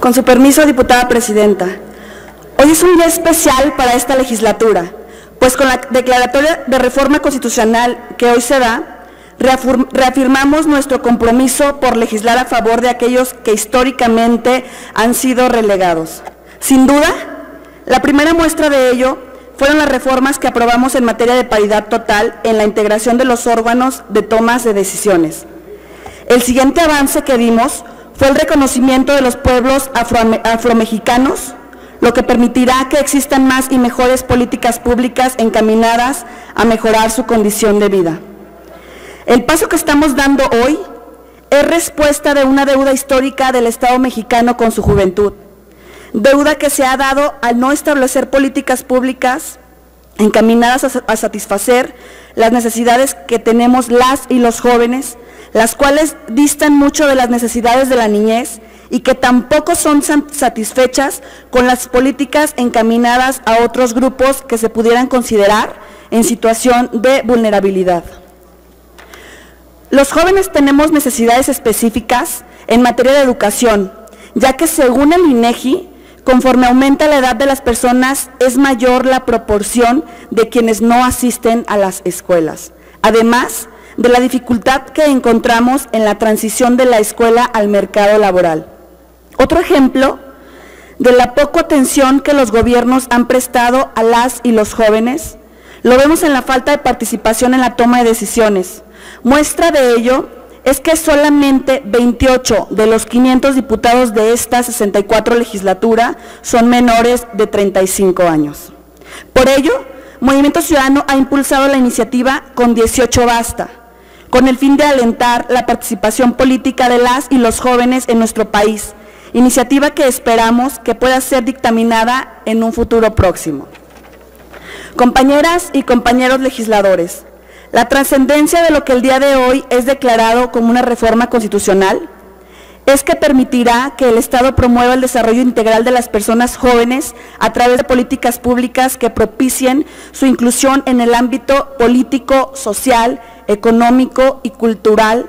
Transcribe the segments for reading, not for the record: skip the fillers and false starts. Con su permiso, diputada presidenta. Hoy es un día especial para esta legislatura, pues con la declaratoria de reforma constitucional que hoy se da, reafirmamos nuestro compromiso por legislar a favor de aquellos que históricamente han sido relegados. Sin duda, la primera muestra de ello fueron las reformas que aprobamos en materia de paridad total en la integración de los órganos de tomas de decisiones. El siguiente avance que dimos fue el reconocimiento de los pueblos afromexicanos, lo que permitirá que existan más y mejores políticas públicas encaminadas a mejorar su condición de vida. El paso que estamos dando hoy es respuesta de una deuda histórica del Estado mexicano con su juventud, deuda que se ha dado al no establecer políticas públicas encaminadas a satisfacer las necesidades que tenemos las y los jóvenes, las cuales distan mucho de las necesidades de la niñez y que tampoco son satisfechas con las políticas encaminadas a otros grupos que se pudieran considerar en situación de vulnerabilidad. Los jóvenes tenemos necesidades específicas en materia de educación, ya que según el INEGI, conforme aumenta la edad de las personas, es mayor la proporción de quienes no asisten a las escuelas. Además de la dificultad que encontramos en la transición de la escuela al mercado laboral. Otro ejemplo de la poca atención que los gobiernos han prestado a las y los jóvenes, lo vemos en la falta de participación en la toma de decisiones. Muestra de ello es que solamente 28 de los 500 diputados de esta 64 legislatura son menores de 35 años. Por ello, Movimiento Ciudadano ha impulsado la iniciativa Con 18 Basta, con el fin de alentar la participación política de las y los jóvenes en nuestro país, iniciativa que esperamos que pueda ser dictaminada en un futuro próximo. Compañeras y compañeros legisladores, la trascendencia de lo que el día de hoy es declarado como una reforma constitucional es que permitirá que el Estado promueva el desarrollo integral de las personas jóvenes a través de políticas públicas que propicien su inclusión en el ámbito político, social, económico y cultural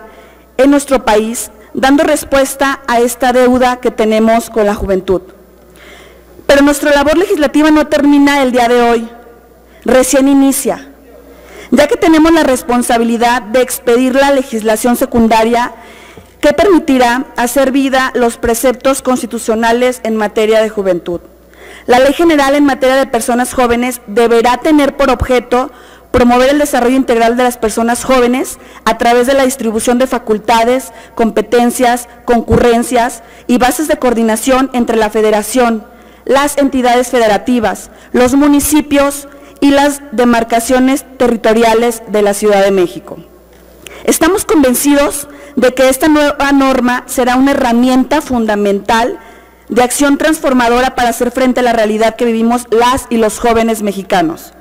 en nuestro país, dando respuesta a esta deuda que tenemos con la juventud. Pero nuestra labor legislativa no termina el día de hoy, recién inicia, ya que tenemos la responsabilidad de expedir la legislación secundaria que permitirá hacer vida los preceptos constitucionales en materia de juventud. La Ley General en materia de personas jóvenes deberá tener por objeto promover el desarrollo integral de las personas jóvenes a través de la distribución de facultades, competencias, concurrencias y bases de coordinación entre la Federación, las entidades federativas, los municipios y las demarcaciones territoriales de la Ciudad de México. Estamos convencidos de que esta nueva norma será una herramienta fundamental de acción transformadora para hacer frente a la realidad que vivimos las y los jóvenes mexicanos.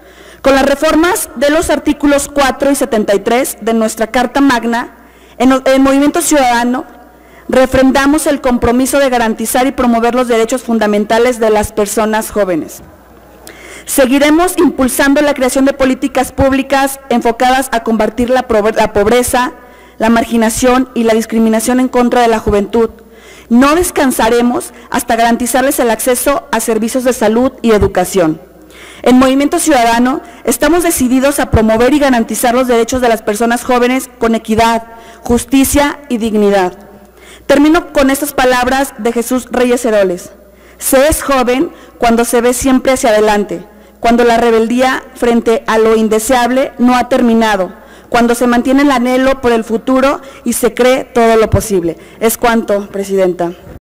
Con las reformas de los artículos 4 y 73 de nuestra Carta Magna, en Movimiento Ciudadano refrendamos el compromiso de garantizar y promover los derechos fundamentales de las personas jóvenes. Seguiremos impulsando la creación de políticas públicas enfocadas a combatir la pobreza, la marginación y la discriminación en contra de la juventud. No descansaremos hasta garantizarles el acceso a servicios de salud y educación. En Movimiento Ciudadano estamos decididos a promover y garantizar los derechos de las personas jóvenes con equidad, justicia y dignidad. Termino con estas palabras de Jesús Reyes Heroles. Se es joven cuando se ve siempre hacia adelante, cuando la rebeldía frente a lo indeseable no ha terminado, cuando se mantiene el anhelo por el futuro y se cree todo lo posible. Es cuanto, presidenta.